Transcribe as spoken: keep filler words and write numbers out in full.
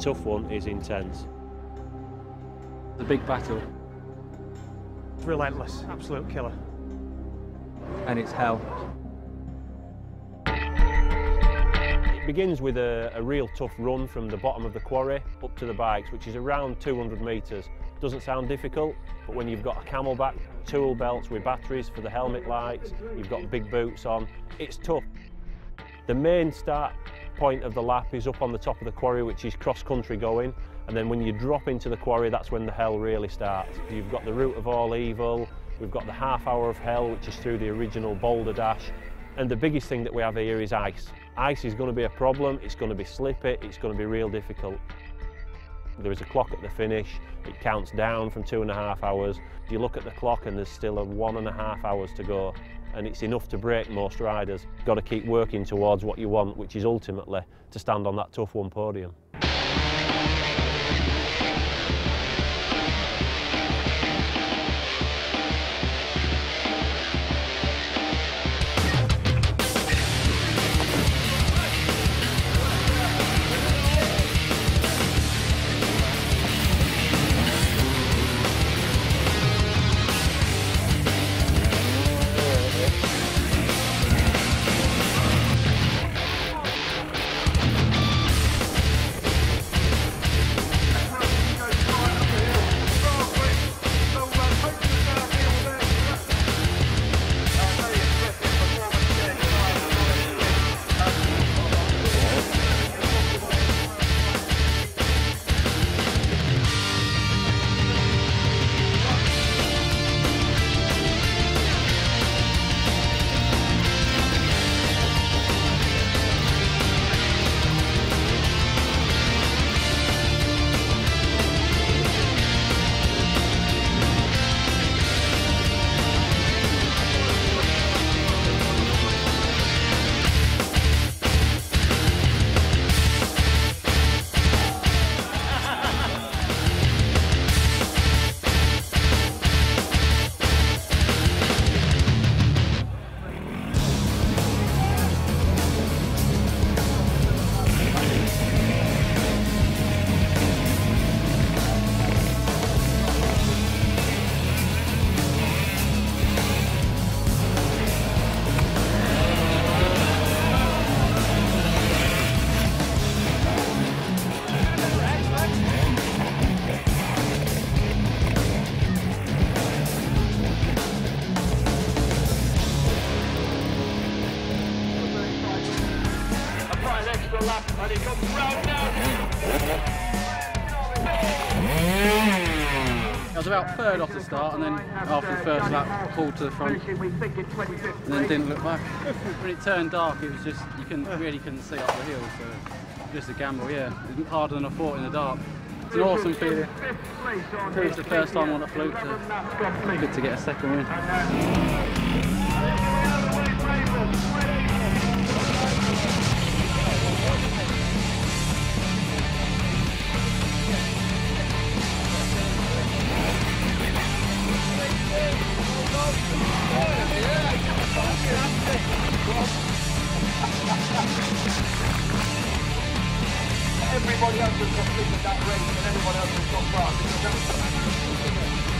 tough one, is intense. The big battle. Relentless, absolute killer. And it's hell. It begins with a, a real tough run from the bottom of the quarry up to the bikes, which is around two hundred metres. Doesn't sound difficult, but when you've got a camelback, tool belts with batteries for the helmet lights, you've got big boots on, it's tough. The main start point of the lap is up on the top of the quarry, which is cross-country going, and then when you drop into the quarry, that's when the hell really starts. You've got the root of all evil, we've got the half hour of hell, which is through the original Boulder Dash, and the biggest thing that we have here is ice. Ice is going to be a problem, it's going to be slippy, it's going to be real difficult. There is a clock at the finish, it counts down from two and a half hours. You look at the clock and there's still a one and a half hours to go, and it's enough to break most riders. You've got to keep working towards what you want, which is ultimately to stand on that Tough One podium. And it comes round down here. I was about third off the start, and then after the first lap, pulled to the front, and then didn't look back. When it turned dark, it was just, you couldn't, really couldn't see up the hill, so just a gamble, yeah. It was harder than I thought in the dark. It's an awesome feeling. It was the first time on a fluke, so good to get a second win. Everybody else has got to that race and everyone else has got fast.